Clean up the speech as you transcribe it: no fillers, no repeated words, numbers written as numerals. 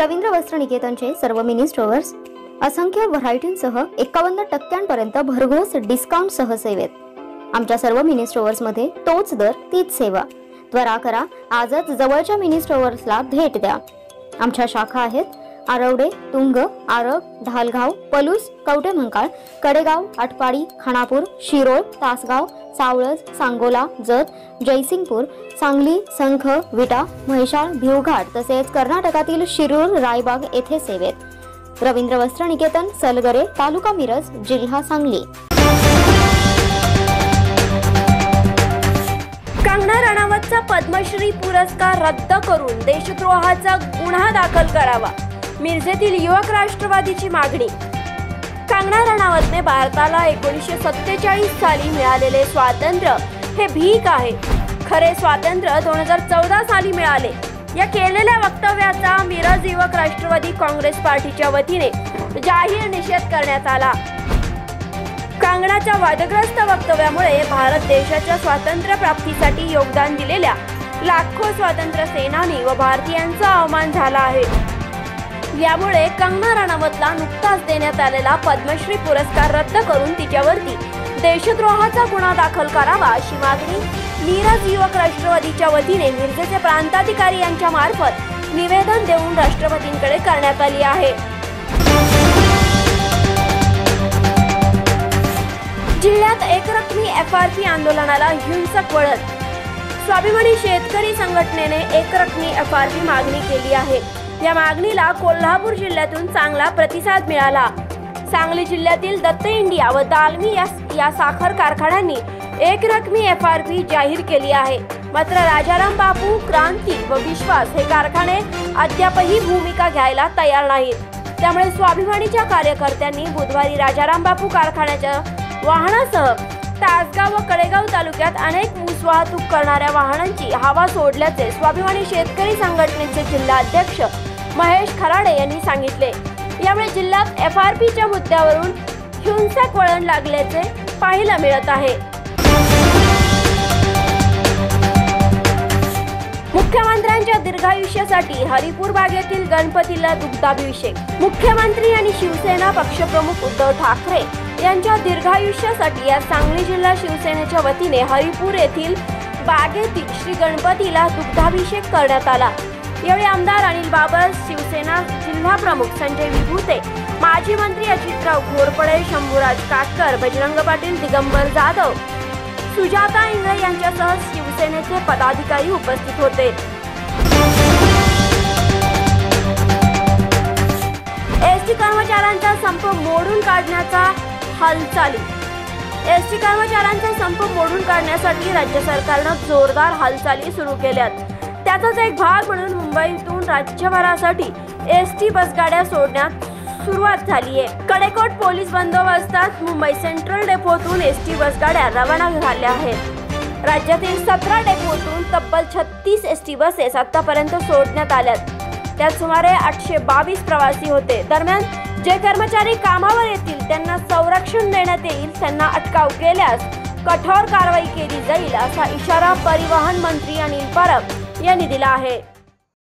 रविंद्र वस्त्र निकेतनचे सर्व mini stores असंख्य व्हरायटींसह 51% भरघोस डिस्काउंट सह सेवेत। आमच्या सर्व मिनी स्टोअर्समध्ये तोच दर तीच सेवा। त्वरा करा, आजच जवळच्या मिनी स्टोअर्सला भेट द्या। आमच्या शाखा आहेत आरवडे, तुंग, आरग, ढालगाव, पलूस, कवटेमंकाळ, कडेगाव, आटपाडी, खानापूर, शिरोळ, तासगाव, सावळज, सांगोला, जत, जयसिंगपूर, सांगली, संख, विटा, म्हैसाळ, भिवघाट तसेच कर्नाटकातील शिरूर, रायबाग येथे सेवेत। रवींद्र वस्त्र निकेतन, सलगरे, तालुका मिरज, जिल्हा सांगली। कंगना रणावतचा पद्मश्री पुरस्कार रद्द करून देशद्रोहाचा गुन्हा दाखल करावा, मिरजेतील युवक राष्ट्रवादीची मागणी। कंगना रणावतने भारताला 1947 साली मिळालेले स्वातंत्र्य हे भीक आहे, खरे स्वातंत्र्य 2014 साली मिळाले। या केलेल्या वक्तव्याचा मिरज युवक राष्ट्रवादी काँग्रेस पार्टीच्या वतीने जाहीर निषेध करण्यात आला। कंगनाच्या वादग्रस्त वक्तव्यामुळे भारत देशाच्या स्वातंत्र्य प्राप्तीसाठी योगदान दिलेल्या लाखो स्वातंत्र्य सेनानी व भारतीयांचा अवमान झाला आहे। यामुळे कंगना रणावतला नुकताच देण्यात आलेला पद्मश्री पुरस्कार रद्द करून तिच्यावरती देशद्रोहाचा गुन्हा दाखल करावा अशी मागणी मिरज युवक राष्ट्रवादीच्या वतीने मिरजेचे प्रांताधिकारी यांच्या मार्फत निवेदन देऊन राष्ट्रपतींकडे करण्यात आली आहे। जिल्ह्यात एकरकमी एफआरपी आंदोलनाला हिंसक वळण। स्वाभिमानी शेतकरी संघटनेने एकरकमी एफआरपी मागणी केली आहे। या मागणीला कोल्हापूर जिल्ह्यातून चांगला प्रतिसाद मिळाला। सांगली जिल्ह्यातील दत्त इंडिया व दालमी या साखर कारखान्यांनी एकरकमी एफआरपी जाहीर केली आहे, मात्र राजाराम बापू, क्रांती व विश्वास हे कारखाने अद्यापही भूमिका घ्यायला तयार नाहीत। त्यामुळे स्वाभिमानीच्या कार्यकर्त्यांनी बुधवारी राजाराम बापू कारखान्याच्या वाहनासह तासगाव व कडेगाव तालुक्यात अनेक ऊस वाहतूक करणाऱ्या वाहनांची हवा सोडल्याचे स्वाभिमानी शेतकरी संघटनेचे जिल्हाध्यक्ष महेश खराडे यांनी सांगितले। यामुळे जिल्ह्यात एफआरपीच्या मुद्द्यावरून हिंसक वळण लागल्याचे पाहायला मिळत आहे। मुख्यमंत्र्यांच्या दीर्घायुष्यासाठी हरिपूर बागेतील गणपतीला दुग्धाभिषेक। मुख्यमंत्री आणि शिवसेना पक्षप्रमुख उद्धव ठाकरे यांच्या दीर्घायुष्यासाठी या सांगली जिल्हा शिवसेनेच्या वतीने हरिपूर येथील बागेतील श्री गणपतीला दुग्धाभिषेक करण्यात आला। यावेळी आमदार अनिल बाबळ, शिवसेना जिल्हा प्रमुख संजय विभूते, माजी मंत्री अजितराव घोरपळे, शंभुराज कासकर, बजरंग पाटील, दिगंबर जाधव, सुजाता इंगळे यांच्यासह शिवसेनेचे पदाधिकारी उपस्थित होते। एसटी कर्मचाऱ्यांचा संप मोडून काढण्याचा हालचाली। एसटी कर्मचाऱ्यांचा संप मोडून काढण्यासाठी राज्य सरकारनं जोरदार हालचाली सुरू केल्यात। त्याचाच एक भाग म्हणून मुंबईतून राज्यभरासाठी एसटी बसगाड्या सोडण्यात सुरुवात झाली आहे। कडेकोट पोलीस बंदोबस्तात मुंबई सेंट्रल डेपोतून एसटी बसगाड्या रवाना झाल्या आहेत। राज्यातील 17 डेपोतून तब्बल 36 एसटी बसेस आतापर्यंत सोडण्यात आल्यात। त्यात सुमारे 822 प्रवासी होते। दरम्यान जे कर्मचारी कामावर येतील त्यांना संरक्षण देण्यात येईल, त्यांना अटकाव केल्यास कठोर कारवाई केली जाईल असा इशारा परिवहन मंत्री अनिल परब यांनी दिला आहे।